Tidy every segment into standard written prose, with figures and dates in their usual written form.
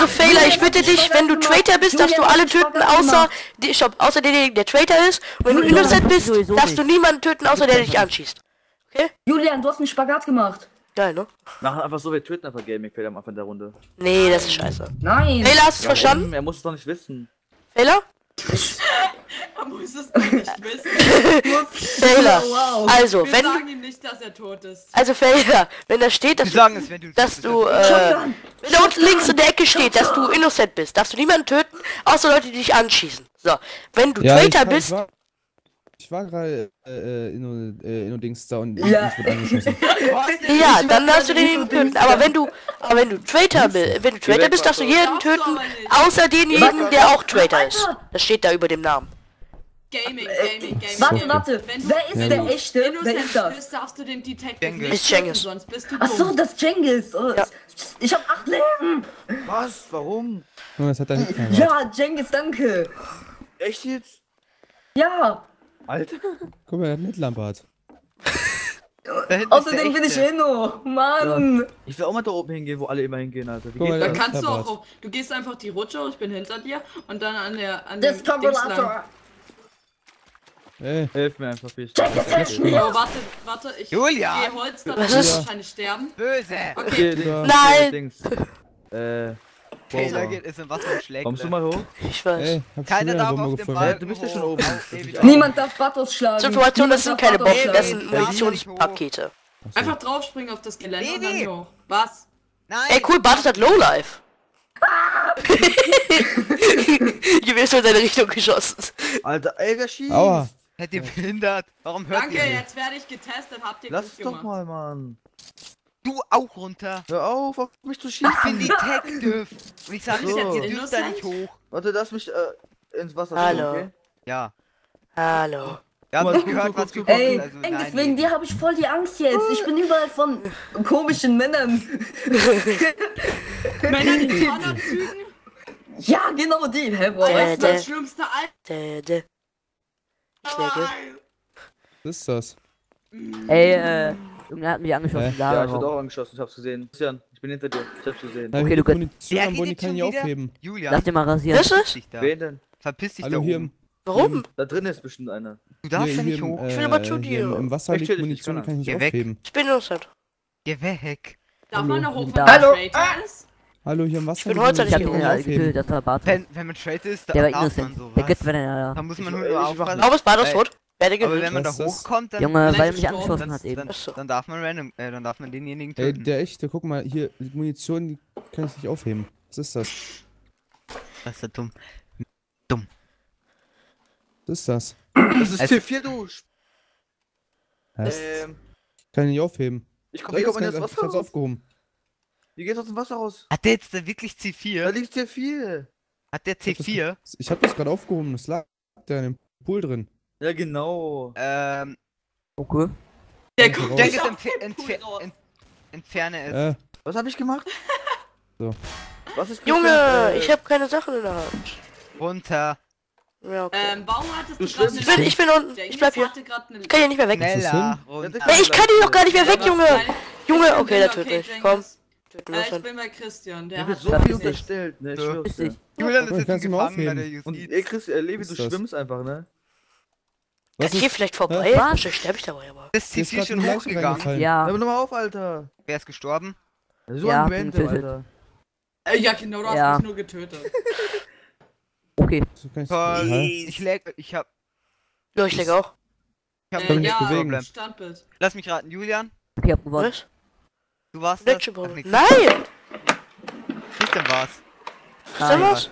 Also Failer, ich bitte dich, wenn du Traitor bist, darfst du alle töten, außer derjenige, der Traitor ist. Und wenn du Innocent bist, darfst du niemanden töten, außer der dich anschießt. Okay? Julian, du hast einen Spagat gemacht. Geil, ne? Machen einfach so, wir töten einfach GamingFailer am Anfang der Runde. Nee, das ist scheiße. Nein! Failer, hast du es verstanden? Er muss es doch nicht wissen. Failer? Er muss es doch nicht wissen. Failer, also, wir wenn... Wir sagen ihm nicht, dass er tot ist. Also, Failer, wenn da steht, dass du... Wenn da unten links in der Ecke steht, dass du innocent bist, darfst du niemanden töten, außer Leute, die dich anschießen. So, wenn du Traitor bist... Ich war gerade Dings da und ich wurde angeschossen. Ja, dann darfst du den töten. Aber wenn du Traitor bist, darfst du jeden töten, außer denjenigen, der auch Traitor ist. Das steht da über dem Namen. Gaming. Warte. Wer ist der echte? Wer ist das? Bist, darfst du dem Detective nicht Cengiz. Sonst bist du tot. Ach so, das Cengiz. Oh, ja. Ich hab 8 Leben. Was? Warum? Das hat ja, Cengiz, danke. Echt jetzt? Ja. Alter. Guck mal, der hat mit Lampard. Außerdem bin ich Inno. Mann. Ja. Ich will auch mal da oben hingehen, wo alle immer hingehen, Alter. Dann kannst du auch... Du gehst einfach die Rutsche, ich bin hinter dir. Und dann an der... An dem Dings. Ey, hilf mir einfach, wie ich... Warte, ich... Julia! Geh Holz, dann wirst du wahrscheinlich sterben. Böse! Okay. Nein! Failer ist im Wasser und schlägt. Kommst du mal hoch? Ich weiß. Ey, keiner darf auf den Ball. Du bist ja schon oben. Niemand darf Bartos schlagen. Situation, das sind keine Bomben, das sind Munitionspakete. Einfach draufspringen auf das Gelände und dann hoch. Was? Nein. Ey, cool, Bartos hat Lowlife. Du wirst schon in seine Richtung geschossen. Alter, ey, wer schießt? Aua. Hätt ihr behindert? Warum hört ihr? Danke, jetzt werde ich getestet, habt ihr gut gemacht. Lass doch mal, Mann. Du auch runter! Hör auf mich zu schießen! Ich bin Detective! Und ich sag jetzt, ihr dürft da nicht hoch! Warte, lass mich ins Wasser schauen, okay? Ja. Hallo. Ja, aber ich gehört, was du kommst, also deswegen dir habe ich voll die Angst jetzt! Ich bin überall von komischen Männern! Männer, die Zügen? Ja, genau die! Hä, boah! Weißt du, das schlimmste Alter? Was ist das? Ey, er hat mich angeschossen. Ja, ich wurde auch angeschossen, ich hab's gesehen. Christian, ich bin hinter dir, ich hab's gesehen. Okay, du kannst. Ja, die kann ich aufheben. Julia, lass dir mal rasieren. Was ist das? Wen denn? Verpiss dich da oben. Warum? Da drin ist bestimmt einer. Du darfst ja nicht hoch. Ich will aber zu dir. Im Wasser liegt Munition, die kann ich nicht aufheben. Ich bin innocent. Geh weg. Darf man noch hoch, wenn man Traitor ist? Hallo, hier im Wasser. Ich bin heute nicht hoch. Wenn man Traitor ist, dann darf man sowas. Da muss man nur aufpassen. Aber ist Bartos tot? Aber wenn man da hochkommt, dann... Junge, weil er mich angeschossen hat eben. Dann darf man random, dann darf man denjenigen töten. Ey, der echte, guck mal, hier, die Munition, die kann ich nicht aufheben. Was ist das? Das ist ja dumm. Dumm. Was ist das? Das ist T4, du... Kann ich nicht aufheben. Ich komm in das Wasser raus. Aufgehoben. Wie geht's aus dem Wasser raus? Hat der jetzt da wirklich C4? Da liegt C4. Hat der C4? Ich hab das gerade aufgehoben, das lag da in dem Pool drin. Ja, genau. Okay. Der guckt jetzt entferne es. Was hab ich gemacht? So. Was ist Junge, ich hab keine Sachen in der Hand. Runter. Ja, okay. Warum hattest du gerade ich bin unten. Ich bleib hier. Ich kann hier nicht mehr weg. Ich kann hier doch gar nicht mehr weg, Junge. Junge, okay, natürlich. Komm. Ich bin bei Christian, der hat so viel unterstellt, ne? Ich schwör's dir. Julian ist jetzt in Gefangen bei der Justiz. Ey, Christian, Levi, du schwimmst einfach, ne? Was ist hier vielleicht vorbei? Was? Ich sterbe ich dabei, aber. Das ist hier schon hochgegangen. Ja. Hör nochmal auf, Alter. Wer ist gestorben? So ja, ein Wendel, Alter. Ja, genau, du hast mich nur getötet. Okay. Ich hab... Ja, ich lag auch. Ich hab mich nicht bewegen. Standbild. Lass mich raten, Julian. Ich hab gewonnen. Was? Du warst das? Nein! Was denn war's? Was denn war's?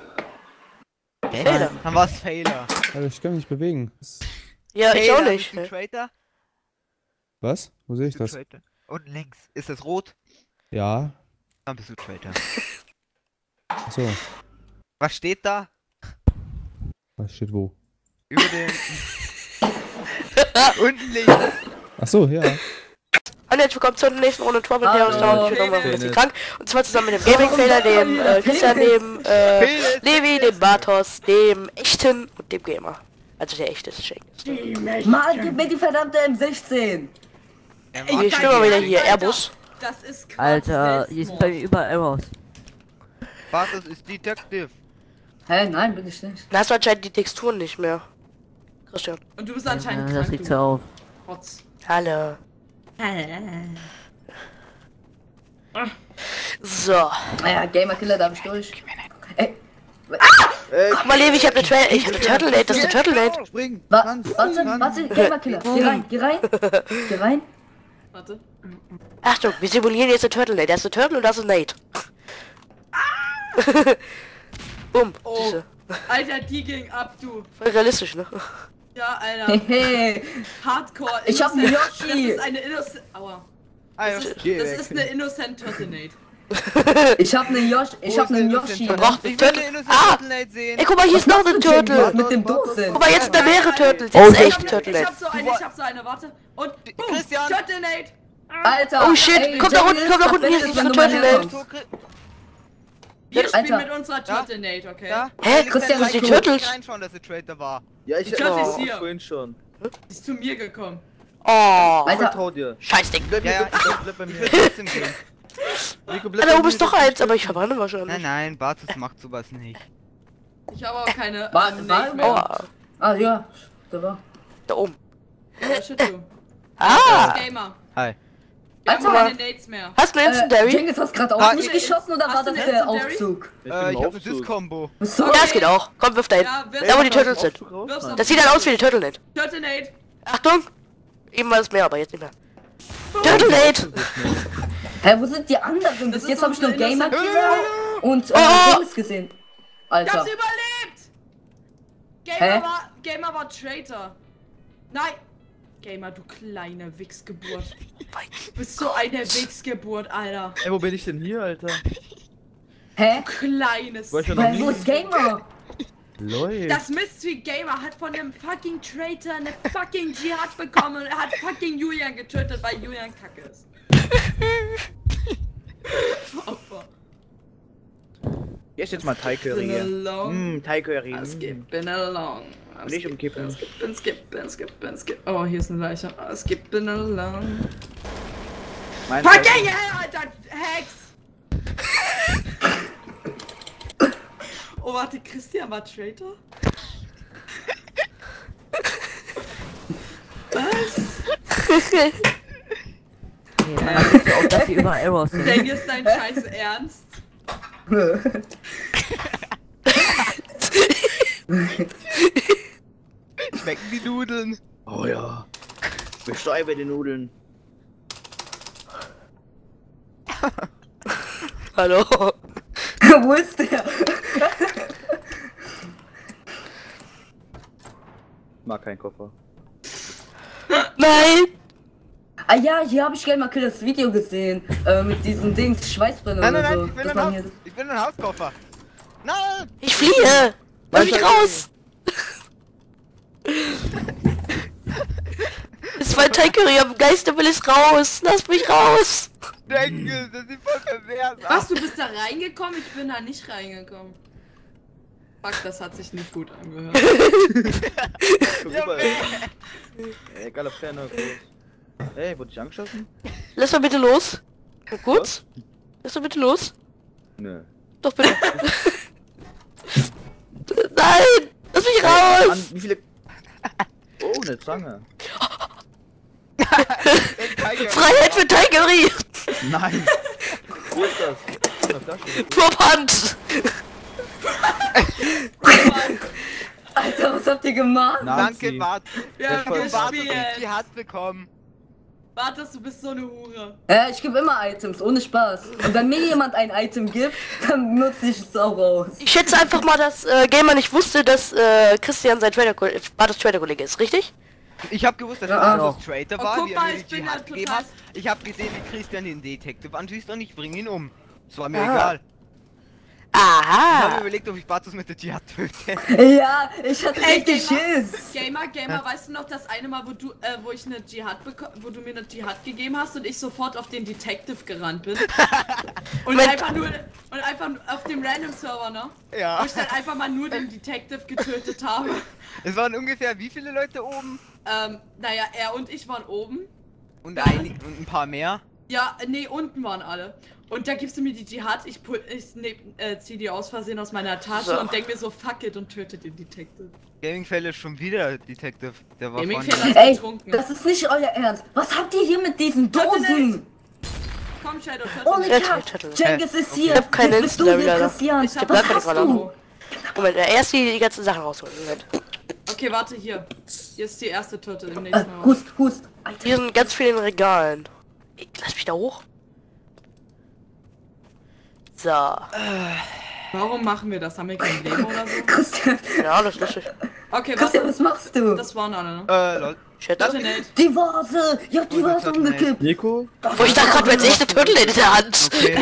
Failer. Dann war's Failer. Alter, ich kann mich nicht bewegen. Ja, Failer, ich auch nicht. Bist du Traitor? Was? Wo sehe ich das? Traitor? Unten links. Ist das rot? Ja. Dann bist du Traitor. Achso. Was steht da? Was steht wo? Über den... Unten links. Achso, ja. Und jetzt willkommen zur nächsten Runde Trouble in Terrorist Town. Ich bin nochmal ein bisschen krank. Und zwar zusammen mit dem GamingFailer, dem Christian, dem Levi, dem Bartos, dem Echten und dem Gamer. Also der echte ist Cengiz. Mann, gib mir die verdammte M16! Ich stimme mal wieder hier, Airbus. Das ist krass. Alter, hier ist bei mir überall Airbus. Was, das ist Detective. Hä, hey, nein, bin ich nicht. Da hast du anscheinend die Texturen nicht mehr. Christian. Und du bist anscheinend krank. Das liegt so auf. Rotz. Hallo. Hallo. So. Naja, GamerKiller darf ich durch. Ey. Guck mal, Levi, ich hab ne Turtle Date, das ist ne Turtle Date. Warte, GamerKiller, geh rein. Warte. Achtung, wir simulieren jetzt ne Turtle Date. Das ist ne Turtle und das ist Nate. Bumm, oh, Alter, die ging ab, du. Voll realistisch, ne? Ja, Alter. Hey. Hardcore. Ich hab ne Yoshi. Das ist eine Innocent... Aua. Das ist ne Innocent Turtle Nate. Ich hab ne Yoshi. Ich will ne Innocent Turtle Nate sehen. Ey, guck mal, hier ist noch ne Turtle. Mit dem Dosen. Guck mal, jetzt da wäre Turtle. Das ist echt Turtle Nate. Ich hab so eine, warte. Und Christian. Turtle Nate. Alter. Oh shit, komm da unten, hier ist ne Turtle Nate. Wir spielen mit unserer Turtle Nate, okay? Hä, Christian, was ist die Turtles? Ich reinschauen, dass der Traitor war. Ja, ich hab vorhin schon. Ist zu mir gekommen. Oh, Alter. Scheiß Ding. Bleib bei mir. Alter, du bist doch eins, aber ich verbrenne wahrscheinlich. Nein, Bartus macht sowas nicht. Ich habe auch keine... Ah, ja. Da war. Da oben. Ah! Gamer. Hi. Also, keine Nates mehr. Hast du jetzt einen Derry? Cengiz, hast gerade auf mich geschossen oder war das der Aufzug? Ich hab ein Sis-Combo. Ja, das geht auch. Komm, wirf da hin. Da, wo die Turtles sind. Das sieht dann aus wie die Turtle Nate. Turtle Nate. Achtung! Eben war es mehr, aber jetzt nicht mehr. Turtle Nate! Hä, wo sind die anderen? Bis jetzt hab ich nur GamerKiller und Games gesehen. Alter. Ich hab's überlebt! Gamer war Traitor. Nein! Gamer, du kleine Wichsgeburt. Du bist so eine Wichsgeburt, Alter. Ey, wo bin ich denn hier, Alter? Hä? Kleines. Wo ist Gamer? Leute. Das Mystery Gamer hat von dem fucking Traitor eine fucking Jihad bekommen und er hat fucking Julian getötet, weil Julian kacke ist. Opfer. Jetzt mal Thai-Curry. Thai-Curry. Skippin' along. Nicht umkippen. Skippin'. Oh, hier ist eine Leiche. Skippin' along. Fucking hell, Alter! Hex! Oh, warte, Christian war Traitor? Was? Auch dass sie über Errors sind. Denk jetzt dein Scheiß ernst. Schmecken die Nudeln? Oh ja. Bestäube die Nudeln. Hallo. Wo ist der? Ich mag keinen Koffer. Nein! Ah ja, hier habe ich gerne mal das Video gesehen, mit diesen Dings, Schweißbrille oder so. Nein, ich will einen Hauskoffer. Nein! Ich fliehe! Lass mich raus! Es war ein Teigkürri, am Geister will es raus! Lass mich raus! Denke, das sieht voll pervers aus. Was, du bist da reingekommen? Ich bin da nicht reingekommen. Fuck, das hat sich nicht gut angehört. Ja, egal ob kleiner oder groß. Ey, wurde ich angeschossen? Lass mal bitte los. Kurz? Lass mal bitte los. Nö. Doch bitte. Nein! Lass mich raus! Mann, wie viele... Oh, eine Zange. Freiheit für Tigerie! Nein! Wo ist das? Vorhand! Alter, was habt ihr gemacht? Danke, Bart. Wir haben Bart die Hand bekommen. Bartos, du bist so eine Hure. Ich gebe immer Items, ohne Spaß. Und wenn mir jemand ein Item gibt, dann nutze ich es auch aus. Ich schätze einfach mal, dass Gamer nicht wusste, dass Christian sein Bartos Trader-Kollege ist, richtig? Ich habe gewusst, dass Bartos Trader war, wie er mir die Jihad gegeben hat. Ich habe gesehen, wie Christian den Detective anschießt und ich bringe ihn um. Das war mir egal. Aha! Ich habe überlegt, ob ich Bartos mit der Jihad töte. Ja, ich hatte richtig Schiss. Gamer, weißt du noch das eine Mal, wo du mir eine Jihad gegeben hast und ich sofort auf den Detective gerannt bin? Und einfach auf dem Random Server, ne? Ja. Wo ich dann einfach mal nur den Detective getötet habe. Es waren ungefähr wie viele Leute oben? Naja, er und ich waren oben. Und ein paar mehr. Ja, nee, unten waren alle. Und da gibst du mir die Dschihad, ich zieh die aus Versehen aus meiner Tasche so. Und denk mir so, fuck it, und töte den Detective. GamingFailer ist schon wieder Detective, der war GamingFailer getrunken. Das ist nicht euer Ernst. Was habt ihr hier mit diesen Dosen? Komm, Shadow, Turtle. Cengiz ist hier. Ich hab keine Lust wieder. Christian. Ich hab was hast du? Moment, erst die ganzen Sachen rausholen. Moment. Okay, warte, hier. Hier ist die erste Turtle im nächsten Haus. Hust. Alter. Hier sind ganz viele Regalen. Lass mich da hoch. So. Warum machen wir das? Haben wir kein Leben oder so? Christian. Ja, das ist lustig. Okay, Christian, was machst du? Das waren alle, ne? Lol. Die Vase! Ich hab die Vase umgekippt! Nico? Wo ich dachte gerade, jetzt echt eine Turtle in der Hand! Okay.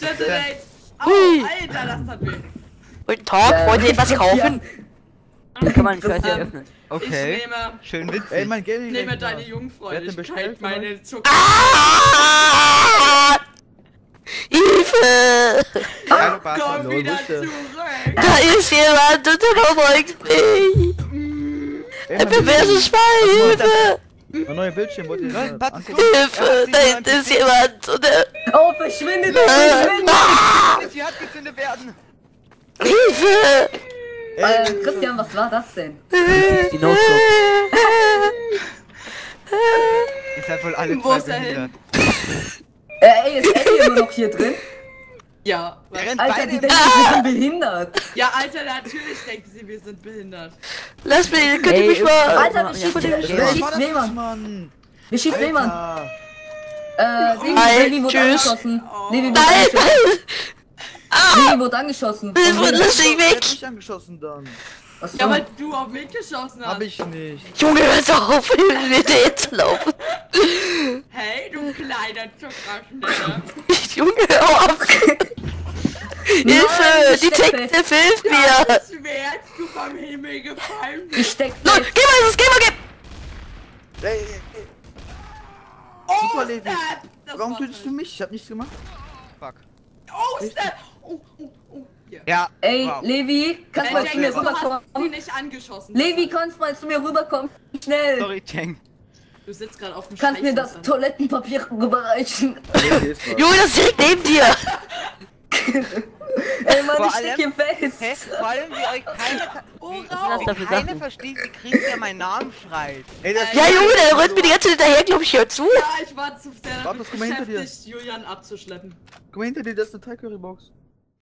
Detonate! Au, Alter, das hat weh! Guten Tag, wollt ihr etwas kaufen? Ja. Kann man nicht weiter öffnen. Okay. Ich nehme... Schön witzig. Ey, mein Geld. Ich nehme deine Jungfräulichkeit, meine Zucker... Ah! Hilfe! Ja, komm wieder zurück! Da ist jemand und der verfolgt mich! Ein perverses Schwein! Hilfe! Ein neuer Bildschirm, wollt ihr sagen? Hilfe! Da hinten ist jemand! Und oh, verschwindet! Verschwindet! Sie hat gezündet werden! Hilfe! Christian, was war das denn? Die ist halt wohl alle zwei. Ey, ist Eddie immer noch hier drin? Ja. Alter, die denken, wir sind behindert. Ja, Alter, natürlich denken sie, wir sind behindert. Lass mich, könnt ihr mich mal... Alter, wir schießen Lehmann. Levi wurde angeschossen. Levi wurde angeschossen. Levi wurde angeschossen. Ja, weil du auf mich geschossen hast. Hab ich nicht. Junge, hör doch auf, bitte jetzt laufen. Hey, du kleiner Zuckerschneller. Junge, hör auf. Hilfe, Detective, hilf mir. Das Schwert, du vom Himmel gefallen bist. Ich steck fest. Los, geh mal. Oh, Levi. Warum tötest du mich? Ich hab nichts gemacht. Fuck. Oh, Snap. Oh. Ja. Ey, wow. Levi, kannst mal zu mir rüberkommen? Sie nicht angeschossen. Levi, kannst mal zu mir rüberkommen? Schnell! Sorry, Cenk. Du sitzt gerade auf dem Kannst mir das Toilettenpapier rüberreichen? Junge, das ist direkt neben dir! Ey, Mann, ich steck hier fest! Vor allem, wie euch keine versteht, wie kriegt ihr meinen Namen schreit. Ey, das ja, Junge, der rennt mir die ganze Zeit hinterher, glaub ich, hör zu! Ja, ich war zu sehr damit beschäftigt, Julian abzuschleppen. Guck mal hinter dir, das ist eine Thai-Curry-Box.